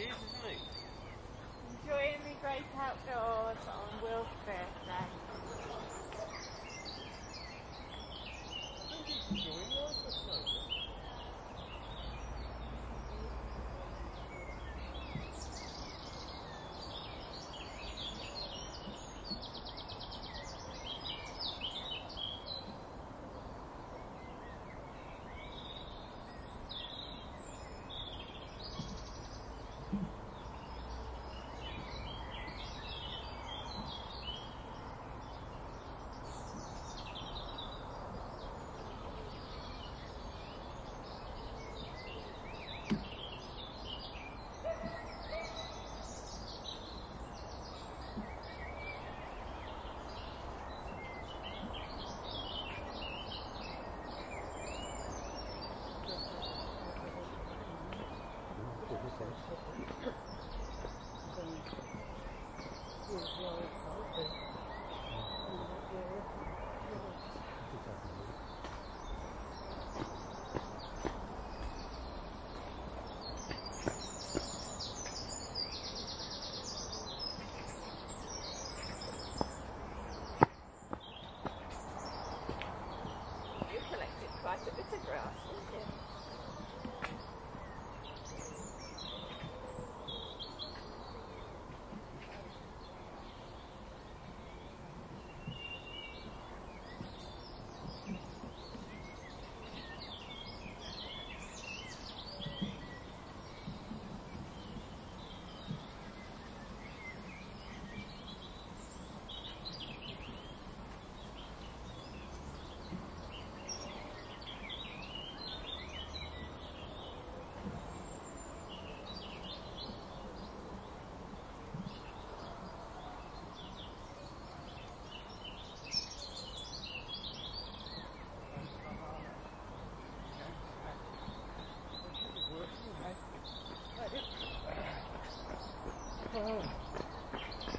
is, isn't it? Enjoying the great outdoors on Will's birthday. I think he's enjoying life this moment.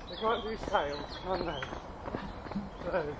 They can't do sales, can they? So.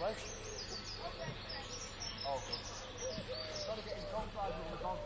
in, Les. Oh, good. He's got to get his goal drive with the ball.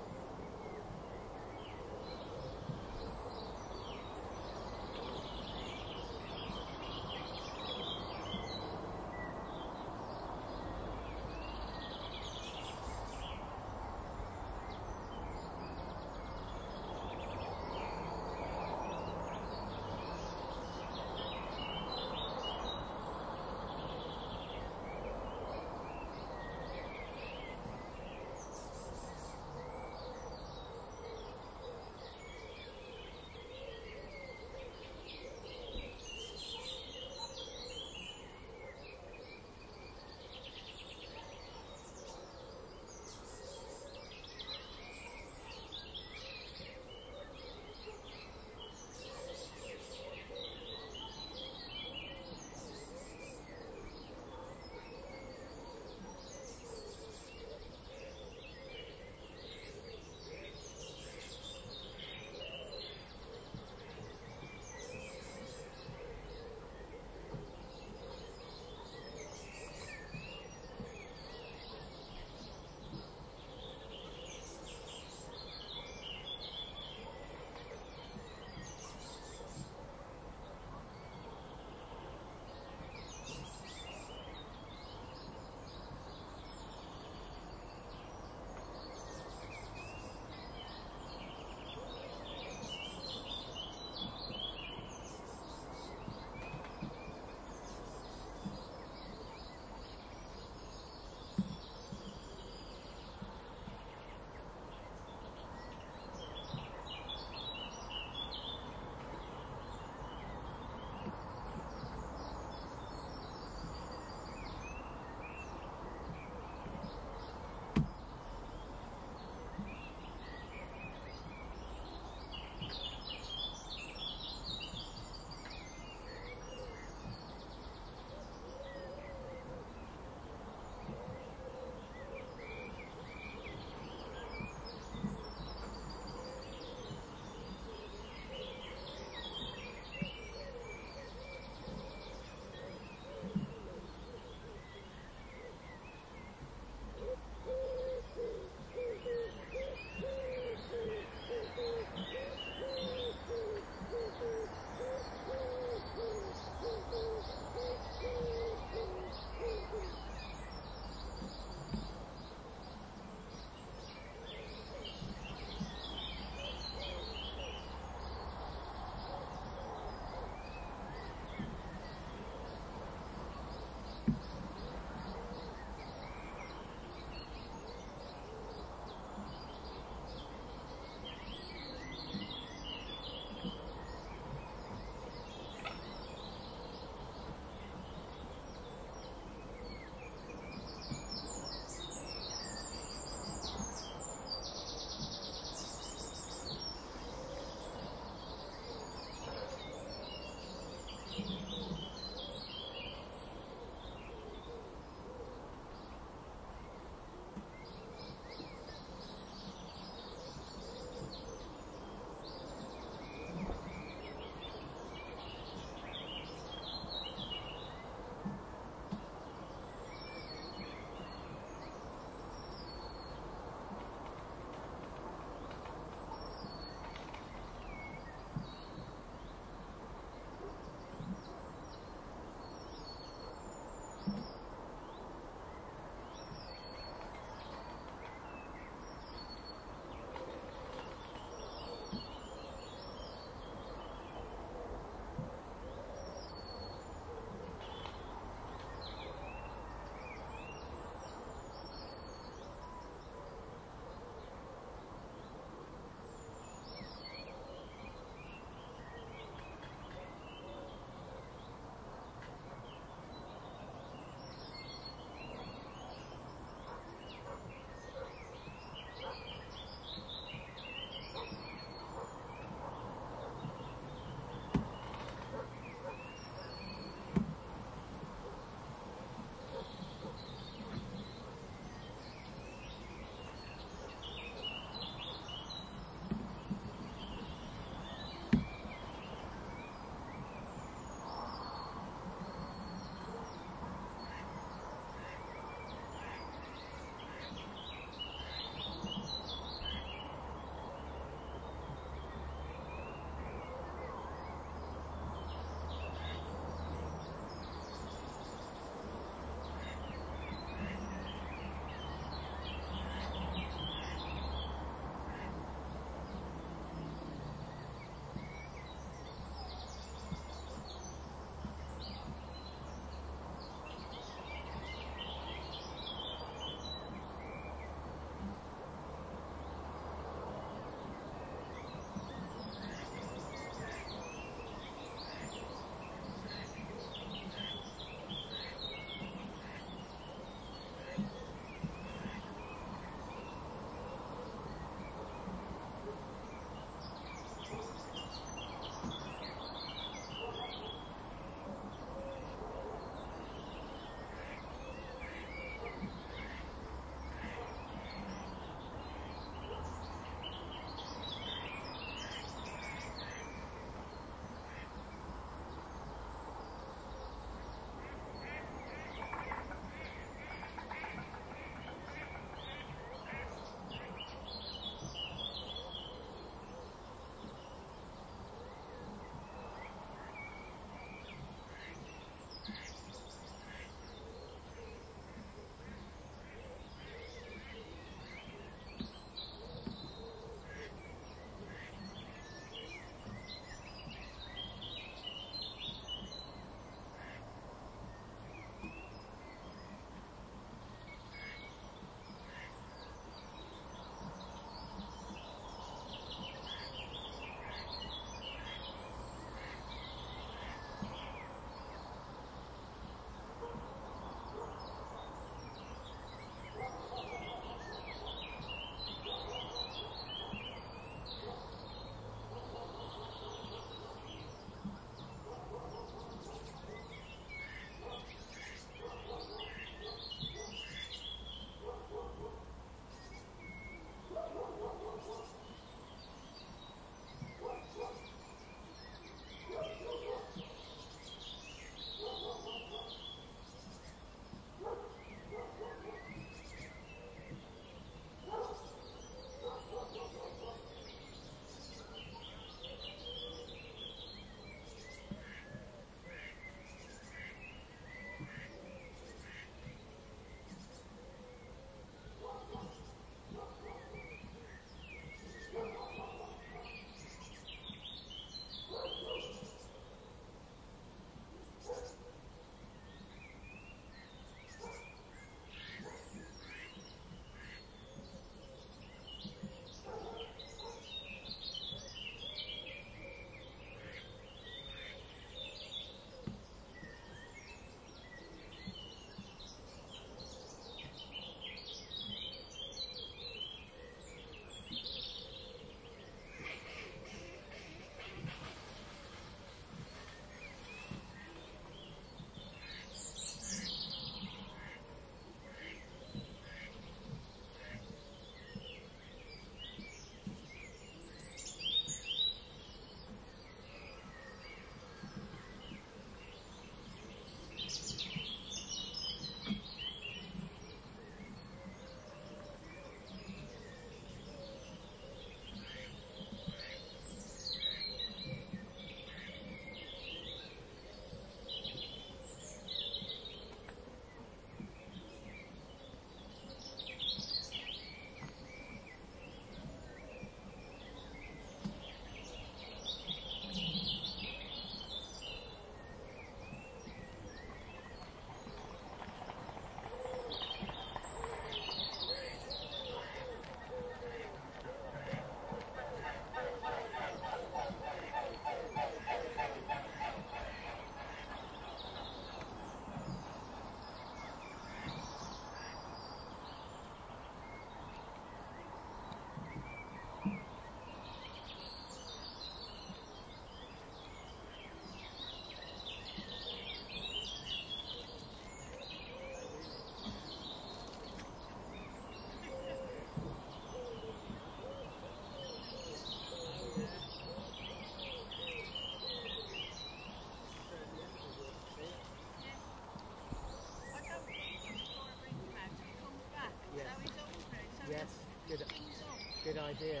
idea.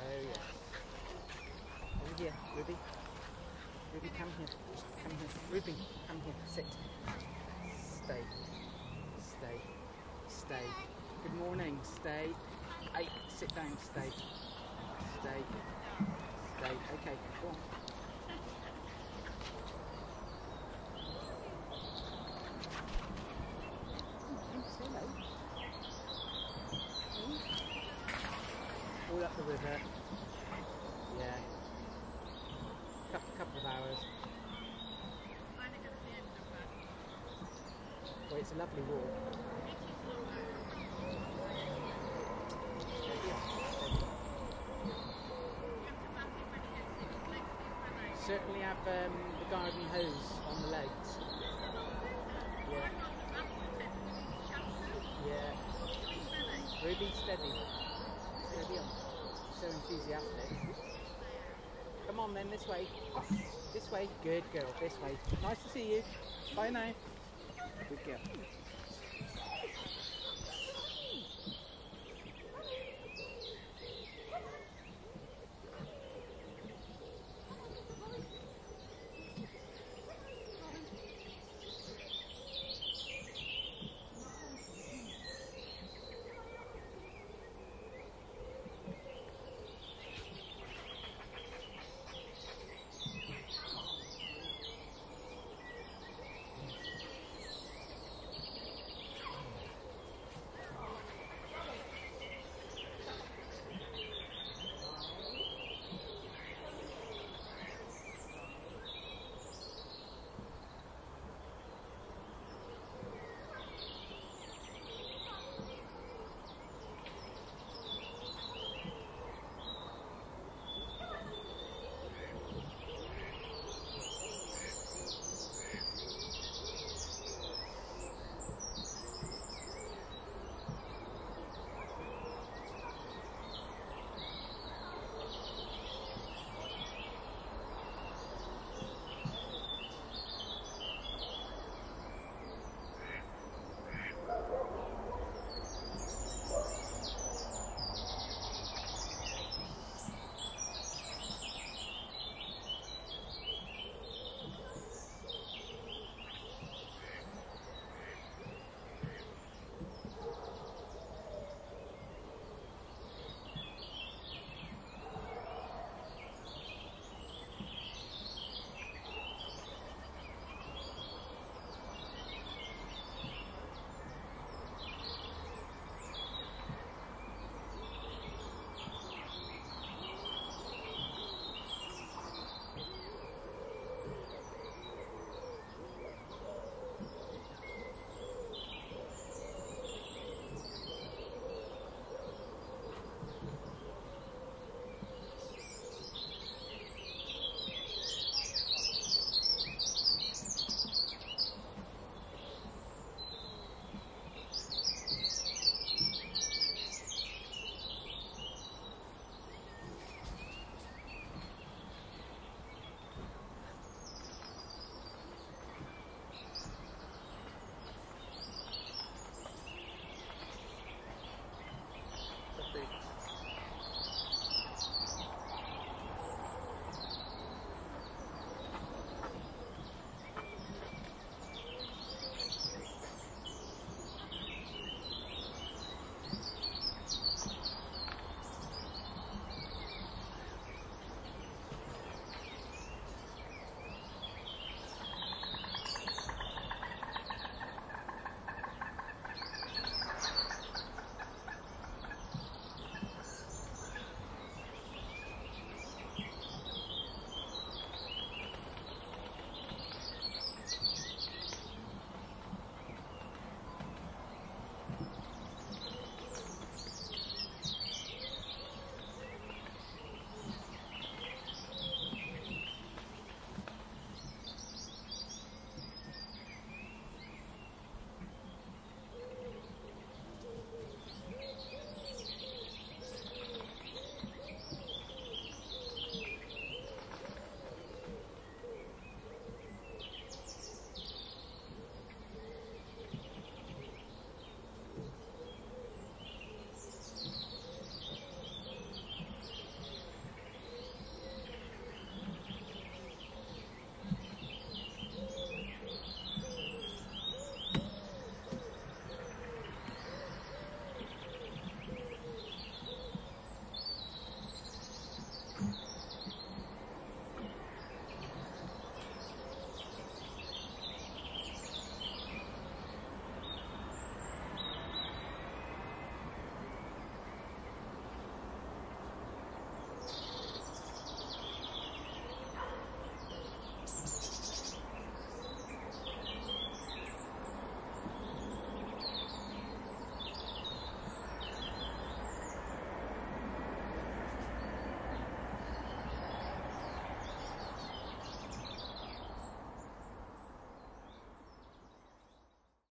Oh yeah. Over here, Ruby. Ruby, come here. Come here. Ruby, come here. Sit. Stay. Stay. Stay. Good morning. Stay. Hey, sit down. Stay. Stay. Stay. Okay, go on. All up the river. Yeah. Couple of hours. Well, it's a lovely walk. Certainly have the garden hose on the legs. Yeah. Yeah. Ruby, steady. Steady on. So enthusiastic. Come on then, this way. This way. Good girl. This way. Nice to see you. Bye now. Good girl.